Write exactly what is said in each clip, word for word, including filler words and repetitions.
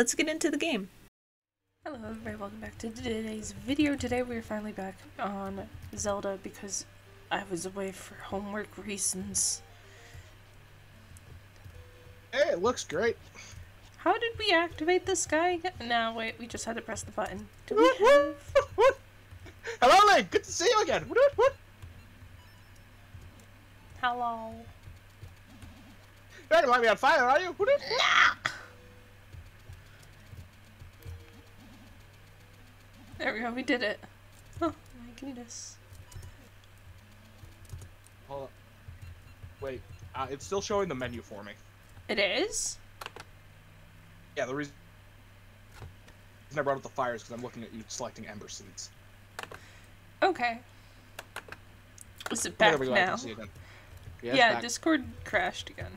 let's get into the game. Hello everybody, welcome back to today's video. Today we are finally back on Zelda because I was away for homework reasons. Hey, it looks great. How did we activate this guy again? No, wait, we just had to press the button. Do we have... Hello, Link! Good to see you again! Hello. You don't want me on fire, are you? No! There we go, we did it. Oh my goodness. Hold up. Wait, uh, it's still showing the menu for me. It is? Yeah, the reason I brought up the fire is because I'm looking at you selecting ember seeds. Okay. Is it back now? Like it yeah, yeah back. Discord crashed again.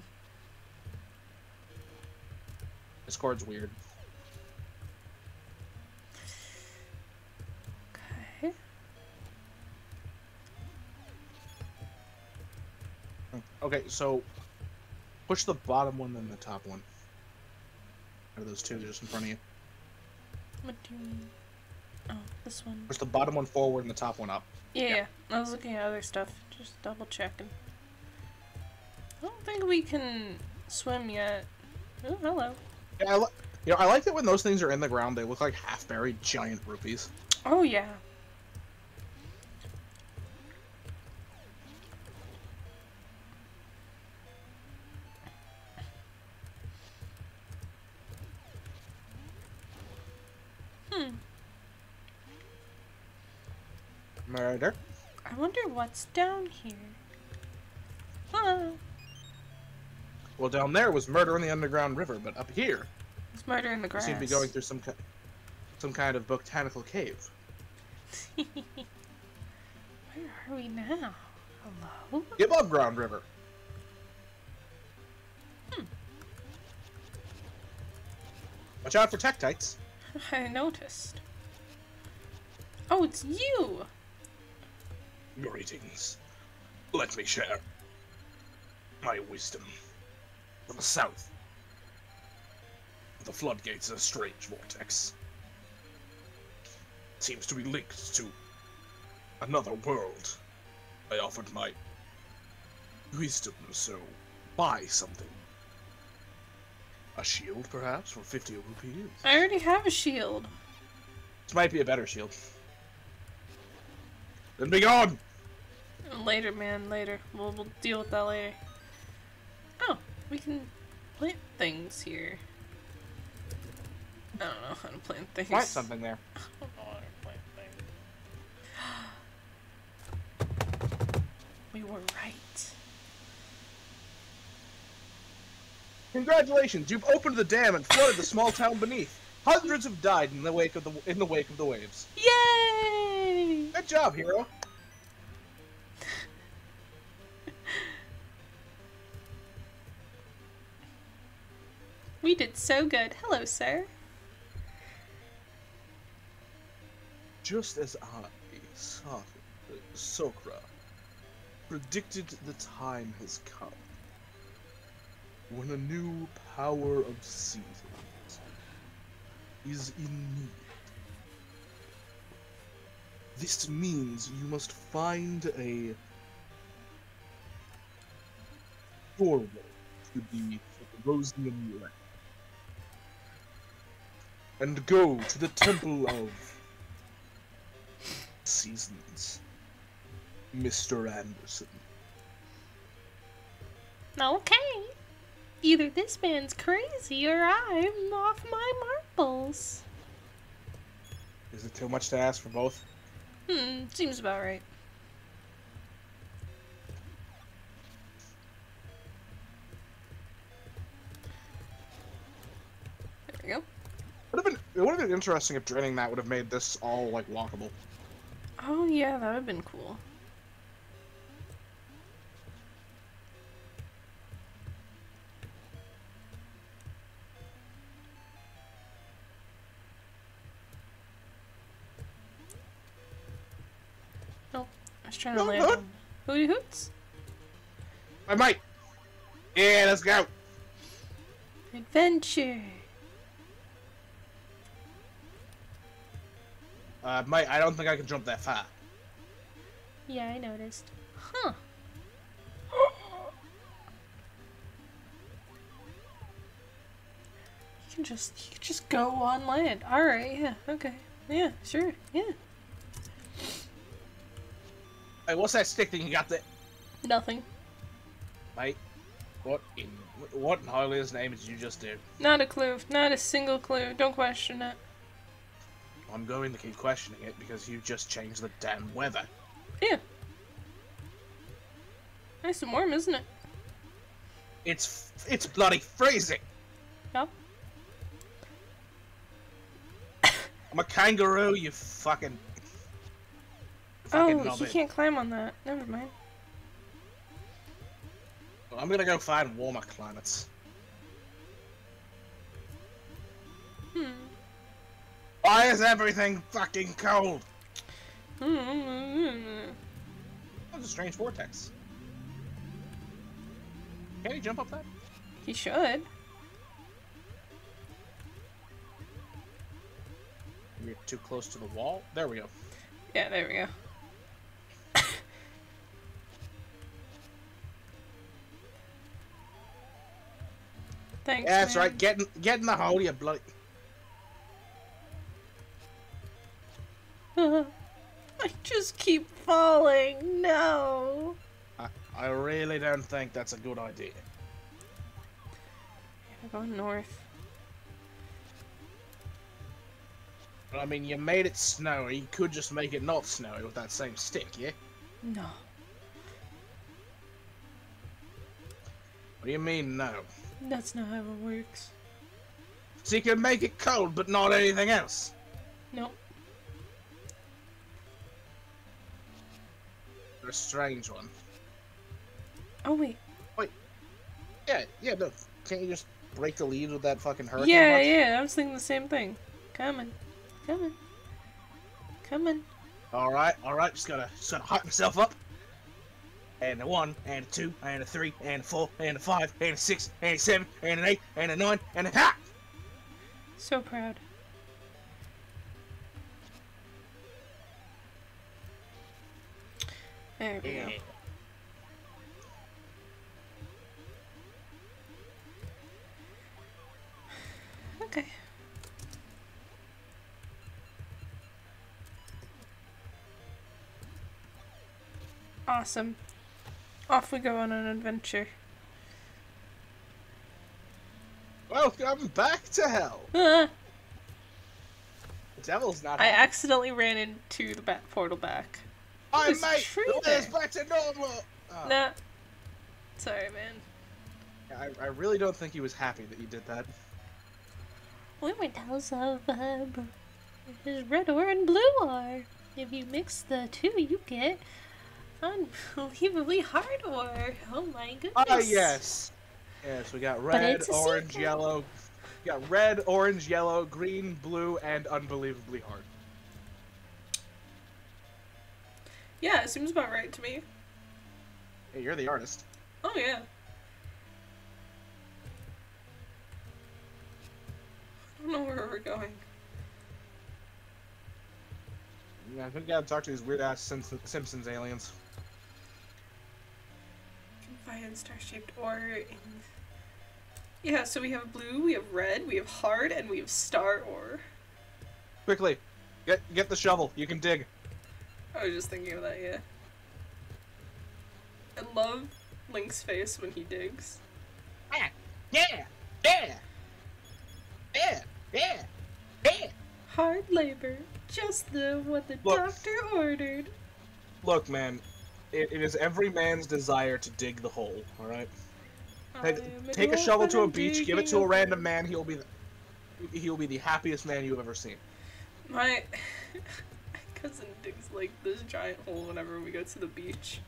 Discord's weird. Okay. Okay, so push the bottom one, then the top one. Or those two just in front of you. What do you mean? Oh, this one. Push the bottom one forward and the top one up. Yeah, yeah. I was looking at other stuff. Just double checking. I don't think we can swim yet. Oh, hello. Yeah, I li you know, I like that when those things are in the ground, they look like half-buried giant rupees. Oh, yeah. Murder. I wonder what's down here. Huh. Well, down there was murder in the underground river, but up here, it's murder in the grass. You seem to be going through some ki some kind of botanical cave. Where are we now? Hello. The above ground river. Hmm. Watch out for Tektites. I noticed. Oh, it's you. Greetings. Let me share my wisdom from the south. The floodgates are a strange vortex. It seems to be linked to another world. I offered my wisdom, so buy something. A shield, perhaps, for fifty rupees. I already have a shield. This might be a better shield. Then be gone! Later, man, later. We'll, we'll deal with that later. Oh, we can plant things here. I don't know how to plant things. Plant something there. I don't know how to plant things. We were right. Congratulations, you've opened the dam and flooded the small town beneath. Hundreds have died in the wake of the in the wake of the waves. Yay! Good job, hero. We did so good. Hello, sir. Just as I, Sokra, predicted, the time has come when a new power of seasons is in need. This means you must find a doorway to the Rosen Land and go to the Temple of Seasons, Mister Anderson. Okay. Either this man's crazy or I'm off my marbles. Is it too much to ask for both? Hmm, seems about right. There we go. Would have been, it would have been interesting if draining that would have made this all, like, walkable. Oh, yeah, that would have been cool. Trying to land on Hootie Hoots? I might! Yeah, let's go! Adventure! Uh, Mike, I don't think I can jump that far. Yeah, I noticed. Huh. You can just, you can just go on land. All right, yeah, okay. Yeah, sure, yeah. Hey, what's that stick thing you got there? Nothing. Mate, what in, what in Hylian's name did you just do? Not a clue, not a single clue. Don't question it. I'm going to keep questioning it because you just changed the damn weather. Yeah. Nice and warm, isn't it? It's, it's bloody freezing. Yep. I'm a kangaroo, you fucking... fucking oh, you can't climb on that. Never mind. Well, I'm gonna go find warmer climates. Hmm. Why is everything fucking cold? Hmm. That's a strange vortex. Can he jump up that? He should. We're too close to the wall. There we go. Yeah, there we go. Thanks. Yeah, that's man. Right. Get in, get in the hole, you bloody. I just keep falling. No. I, I really don't think that's a good idea. Yeah, go north. I mean, you made it snowy, you could just make it not snowy with that same stick, yeah? No. What do you mean, no? That's not how it works. So you can make it cold, but not anything else? Nope. You're a strange one. Oh, wait. Wait. Yeah, yeah, no. Can't you just break the leaves with that fucking hurricane? Yeah, much? yeah, I was thinking the same thing. Coming. Coming. Coming. Alright, alright, just gotta, just gotta hype myself up. And a one, and a two, and a three, and a four, and a five, and a six, and a seven, and an eight, and a nine, and a ha! So proud. There we yeah. go. Okay. Awesome. Off we go on an adventure. Welcome back to hell! Ah. The devil's not I hell. accidentally ran into the bat portal back. I oh, mate! The way's back to normal! Oh. Nah. Sorry, man. I, I really don't think he was happy that you did that. We went house of um, his red or and blue are. If you mix the two, you get... unbelievably hard ore. Oh my goodness. Ah, uh, yes. Yes, we got red, orange, secret. yellow. We got red, orange, yellow, green, blue, and unbelievably hard. Yeah, it seems about right to me. Hey, you're the artist. Oh, yeah. I don't know where we're going. Yeah, I think we gotta talk to these weird-ass Simpsons, Simpsons aliens. Find star-shaped ore in... Yeah, so we have blue, we have red, we have hard, and we have star ore. Quickly, get get the shovel. You can dig. I was just thinking of that, yeah. I love Link's face when he digs. Yeah, yeah, yeah, yeah, yeah, yeah. Hard labor, just the what the look, doctor ordered. Look, man. It, it is every man's desire to dig the hole, alright? Take a shovel to a beach, give it to a random man, he'll be the, he'll be the happiest man you've ever seen. My cousin digs, like, this giant hole whenever we go to the beach.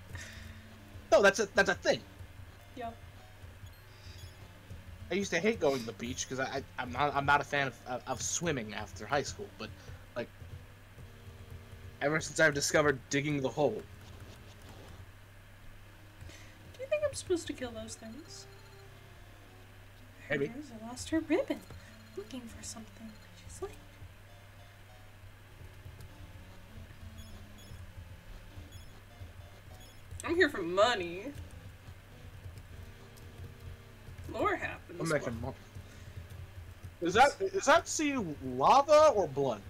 No, that's a, that's a thing. Yeah. I used to hate going to the beach, because I, I, I'm not, I'm not a fan of, of, of swimming after high school, but, like, ever since I've discovered digging the hole... supposed to kill those things. Maybe. Rosa lost her ribbon. Looking for something. She's like... I'm here for money. Lore happens. I'm making money. Is that is that sea lava or blood?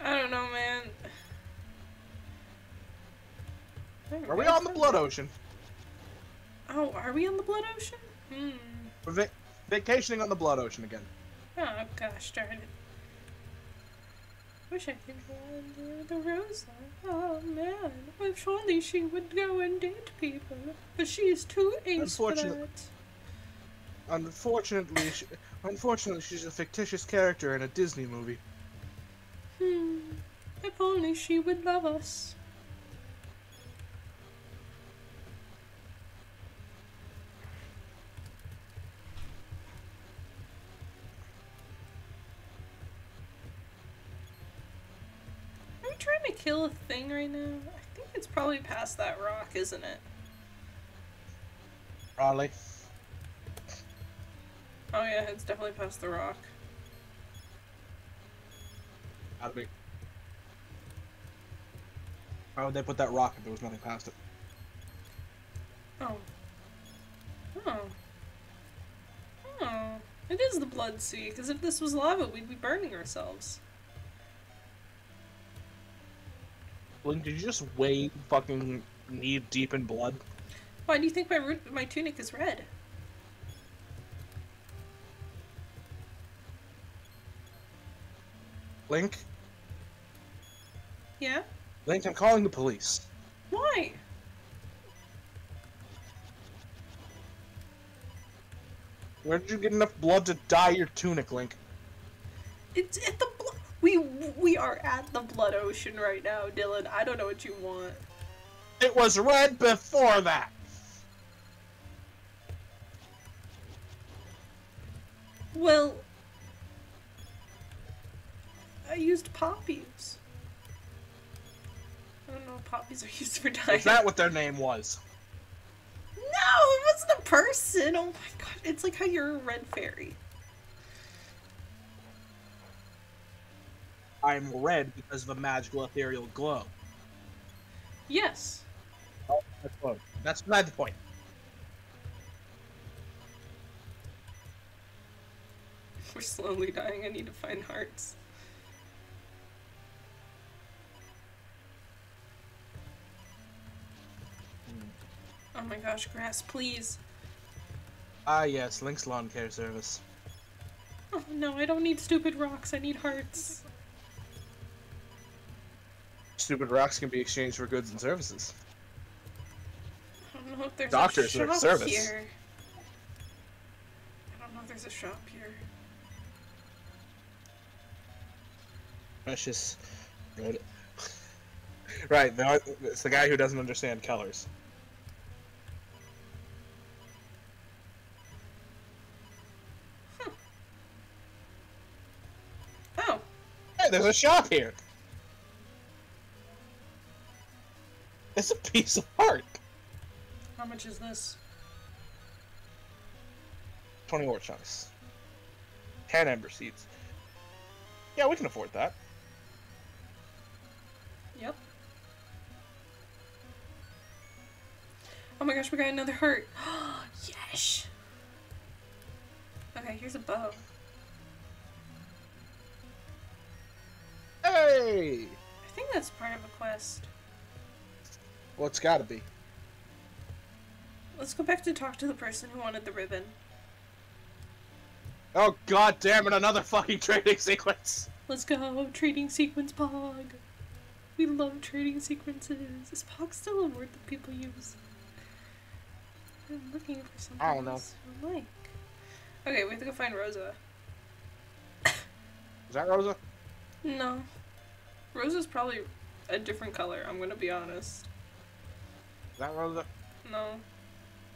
I don't know, man. Don't are we on the blood ocean? Oh, are we on the blood ocean? Hmm. We're vac vacationing on the blood ocean again. Oh gosh, darn it! Wish I could go under the Rosa. Oh man, well, surely she would go and date people, but she's too ace for that. Unfortunately, she, unfortunately, she's a fictitious character in a Disney movie. Hmm. If only she would love us. Are we trying to kill a thing right now? I think it's probably past that rock, isn't it? Probably. Oh yeah, it's definitely past the rock. How would they, how would they put that rock if there was nothing past it? Oh. Oh. Oh. It is the Blood Sea, because if this was lava, we'd be burning ourselves. Link, did you just wade fucking knee deep in blood? Why do you think my root, my tunic is red? Link? Yeah? Link, I'm calling the police. Why? Where did you get enough blood to dye your tunic, Link? It's at the blood. We, we are at the blood ocean right now, Dylan. I don't know what you want. It was red before that. Well... I used poppies. I don't know if poppies are used for dyeing. Is that what their name was? No, it wasn't a person! Oh my god, it's like how you're a red fairy. I'm red because of a magical ethereal glow. Yes. Oh, that's close. That's beside the point. We're slowly dying, I need to find hearts. Oh my gosh, grass, please. Ah yes, Link's lawn care service. Oh no, I don't need stupid rocks, I need hearts. Stupid rocks can be exchanged for goods and services. I don't know if there's Doctors a shop service. here. I don't know if there's a shop here. Precious. Right, the, it's the guy who doesn't understand colors. There's a shop here. It's a piece of art. How much is this? Twenty ore chunks. Ten ember seeds. Yeah, we can afford that. Yep. Oh my gosh, we got another heart. Yes. Okay, here's a bow. Hey! I think that's part of a quest. Well, it's gotta be. Let's go back to talk to the person who wanted the ribbon. Oh god damn it, another fucking trading sequence! Let's go, trading sequence Pog! We love trading sequences. Is Pog still a word that people use? I'm looking for something I don't know. Like. Okay, we have to go find Rosa. Is that Rosa? No. Rosa's probably a different color, I'm gonna be honest. Is that Rosa? No.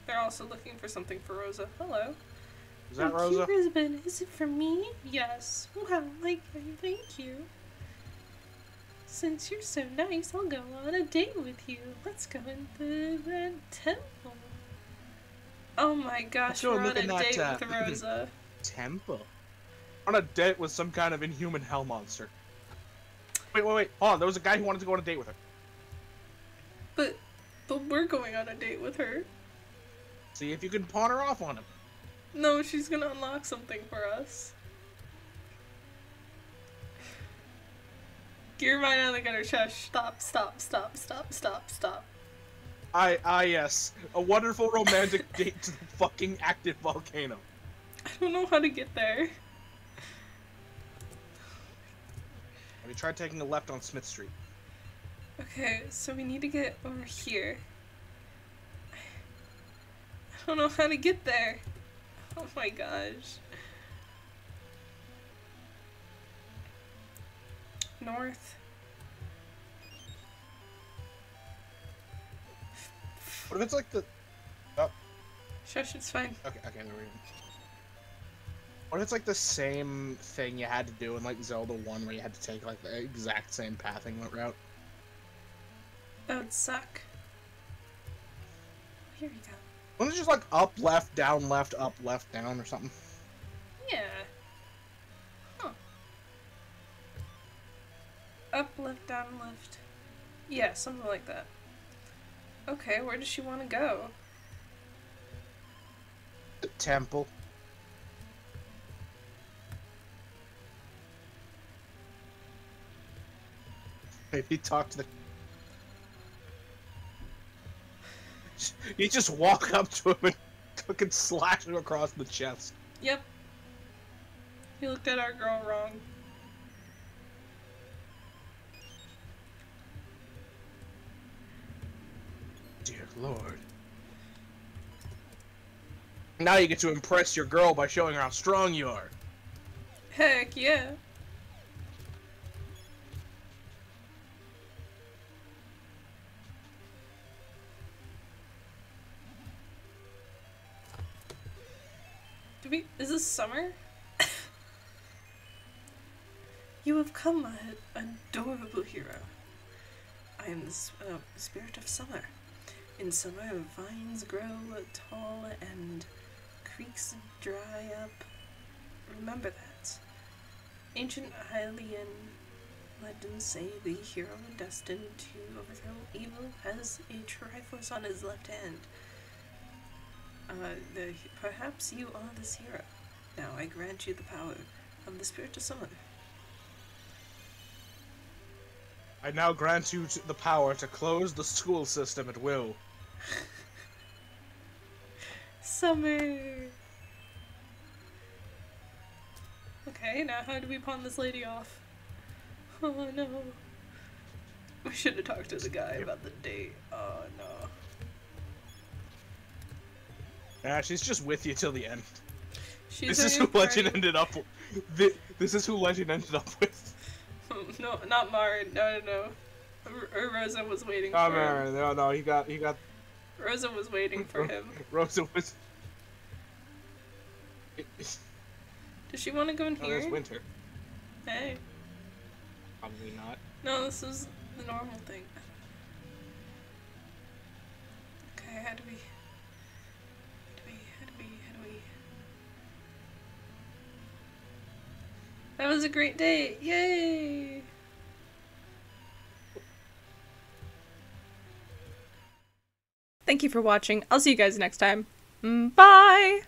They're also looking for something for Rosa. Hello. Is that Rosa? Your cute ribbon. Is it for me? Yes. Wow, like, thank you. Since you're so nice, I'll go on a date with you. Let's go into the temple. Oh my gosh, we're on a date uh, with Rosa. Temple? On a date with some kind of inhuman hell monster. Wait, wait, wait. Hold on. There was a guy who wanted to go on a date with her. we're going on a date with her. See if you can pawn her off on him. No, she's gonna unlock something for us. Get your mind out of the gutter, Chesh. Stop, stop, stop, stop, stop, stop. I, I, yes. A wonderful romantic date to the fucking active volcano. I don't know how to get there. We tried taking a left on Smith Street. Okay, so we need to get over here. I don't know how to get there. Oh my gosh. North. What if it's like the... Oh. Shush, it's fine. Okay, okay, no reason. What if it's like the same thing you had to do in like Zelda one where you had to take like the exact same pathing route? That would suck. Here we go. Wasn't it just like up, left, down, left, up, left, down or something? Yeah. Huh. Up, left, down, left. Yeah, something like that. Okay, where does she want to go? The temple. Maybe talk to the... You just walk up to him and fucking slash him across the chest. Yep. He looked at our girl wrong. Dear Lord. Now you get to impress your girl by showing her how strong you are. Heck yeah. We, is this summer? You have come, my adorable hero. I am the uh, spirit of summer. In summer, vines grow tall and creeks dry up. Remember that. Ancient Hylian legends say the hero destined to overthrow evil has a Triforce on his left hand. Uh, the, perhaps you are this hero. Now I grant you the power of the spirit of summer. I now grant you the power to close the school system at will. Summer! Okay, now how do we pawn this lady off? Oh no. We should have talked to the guy about the date. Oh no. Nah, she's just with you till the end. She's this is who party. Legend ended up with. This is who Legend ended up with. No, not Marin. No, no, no. Rosa was waiting oh, for man, him. No, no, he got, he got... Rosa was waiting for him. Rosa was... Does she want to go in oh, here? It's winter. Hey. Probably not. No, this is the normal thing. Okay, how do we... That was a great date! Yay! Thank you for watching. I'll see you guys next time. Bye!